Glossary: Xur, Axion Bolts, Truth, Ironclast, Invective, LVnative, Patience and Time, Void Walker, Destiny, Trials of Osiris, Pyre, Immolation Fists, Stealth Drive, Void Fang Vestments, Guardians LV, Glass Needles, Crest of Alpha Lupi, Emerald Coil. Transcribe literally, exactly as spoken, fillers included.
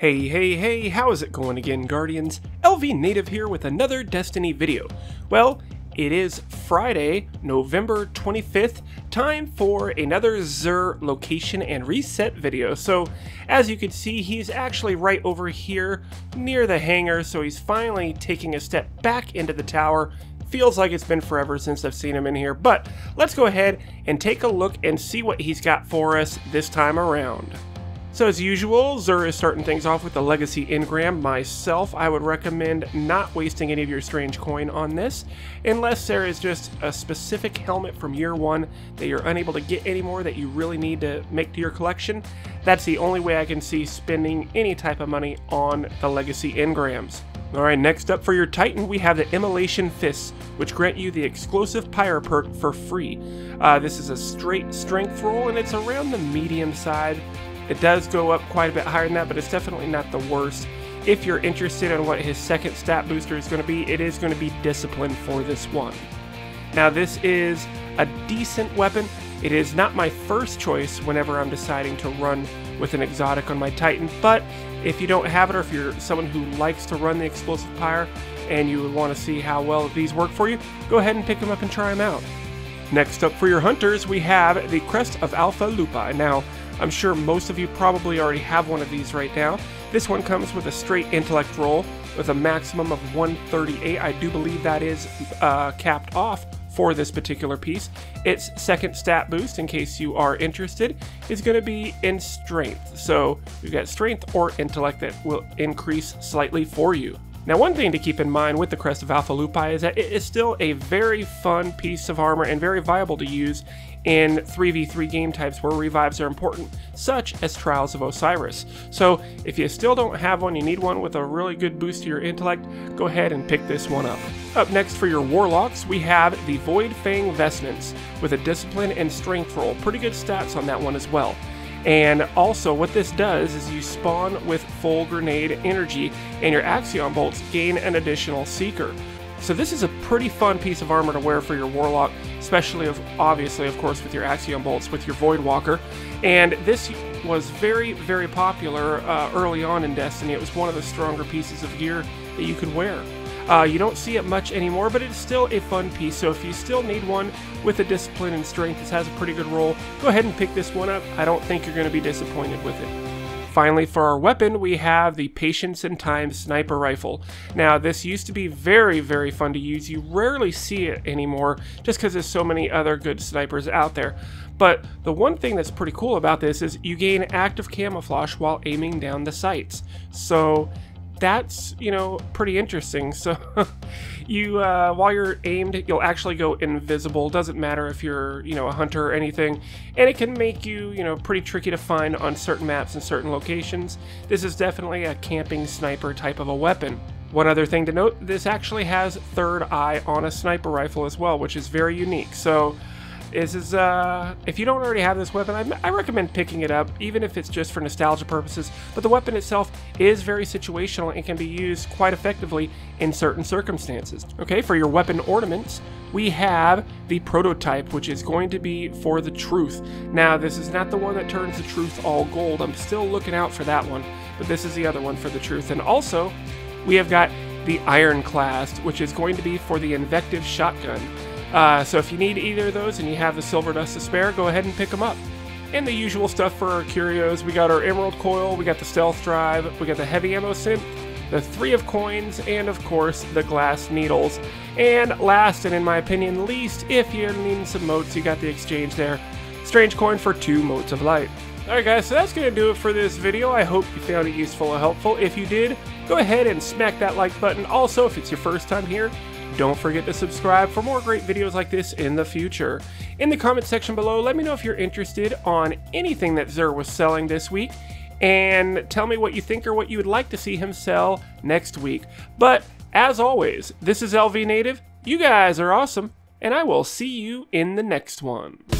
Hey, hey, hey, how is it going again, Guardians? L V Native here with another Destiny video. Well, it is Friday, November twenty-fifth, time for another Xur location and reset video. So, as you can see, he's actually right over here near the hangar, so he's finally taking a step back into the tower. Feels like it's been forever since I've seen him in here, but let's go ahead and take a look and see what he's got for us this time around. So as usual, Xur is starting things off with the Legacy Engram. Myself, I would recommend not wasting any of your strange coin on this, unless there is just a specific helmet from year one that you're unable to get anymore that you really need to make to your collection. That's the only way I can see spending any type of money on the Legacy Engrams. Alright, next up for your Titan, we have the Immolation Fists, which grant you the exclusive Pyre perk for free. Uh, this is a straight strength roll, and it's around the medium side. It does go up quite a bit higher than that, but it's definitely not the worst. If you're interested in what his second stat booster is going to be, it is going to be Discipline for this one. Now this is a decent weapon. It is not my first choice whenever I'm deciding to run with an exotic on my Titan, but if you don't have it, or if you're someone who likes to run the Explosive Pyre and you want to see how well these work for you, go ahead and pick them up and try them out. Next up for your Hunters, we have the Crest of Alpha Lupi. Now, I'm sure most of you probably already have one of these right now. This one comes with a straight intellect roll with a maximum of one thirty-eight. I do believe that is uh, capped off for this particular piece. Its second stat boost, in case you are interested, is going to be in strength. So you've got strength or intellect that will increase slightly for you. Now, one thing to keep in mind with the Crest of Alpha Lupi is that it is still a very fun piece of armor and very viable to use in three v three game types where revives are important, such as Trials of Osiris. So if you still don't have one, you need one with a really good boost to your intellect, go ahead and pick this one up. Up next for your Warlocks, we have the Void Fang Vestments with a Discipline and Strength roll. Pretty good stats on that one as well. And also what this does is you spawn with full grenade energy and your Axion Bolts gain an additional seeker. So this is a pretty fun piece of armor to wear for your Warlock, especially of, obviously of course with your Axion Bolts, with your Void Walker. And this was very, very popular uh, early on in Destiny. It was one of the stronger pieces of gear that you could wear. Uh, you don't see it much anymore, but it's still a fun piece, so if you still need one with a Discipline and Strength, this has a pretty good roll. Go ahead and pick this one up. I don't think you're going to be disappointed with it. Finally, for our weapon, we have the Patience and Time Sniper Rifle. Now, this used to be very, very fun to use. You rarely see it anymore, just because there's so many other good snipers out there. But the one thing that's pretty cool about this is you gain active camouflage while aiming down the sights. So that's, you know, pretty interesting. So you uh while you're aimed, you'll actually go invisible. Doesn't matter if you're, you know, a hunter or anything, and it can make you, you know, pretty tricky to find on certain maps and certain locations. This is definitely a camping sniper type of a weapon. One other thing to note, this actually has third eye on a sniper rifle as well, which is very unique. So This is, uh, if you don't already have this weapon, I, I recommend picking it up, even if it's just for nostalgia purposes. But the weapon itself is very situational and can be used quite effectively in certain circumstances. Okay, for your weapon ornaments, we have the prototype, which is going to be for the Truth. Now, this is not the one that turns the Truth all gold. I'm still looking out for that one, but this is the other one for the Truth. And also, we have got the Ironclast, which is going to be for the Invective shotgun. Uh, so if you need either of those and you have the silver dust to spare, go ahead and pick them up. And the usual stuff for our curios, we got our Emerald Coil, we got the Stealth Drive, we got the Heavy Ammo Synth, the Three of Coins, and of course the Glass Needles. And last, and in my opinion least, if you're needing some motes, you got the exchange there. Strange coin for two motes of light. Alright guys, so that's going to do it for this video. I hope you found it useful or helpful. If you did, go ahead and smack that like button. Also, if it's your first time here, don't forget to subscribe for more great videos like this in the future. In the comment section below, let me know if you're interested on anything that Xur was selling this week, and tell me what you think or what you would like to see him sell next week. But as always, this is L V Native, you guys are awesome, and I will see you in the next one.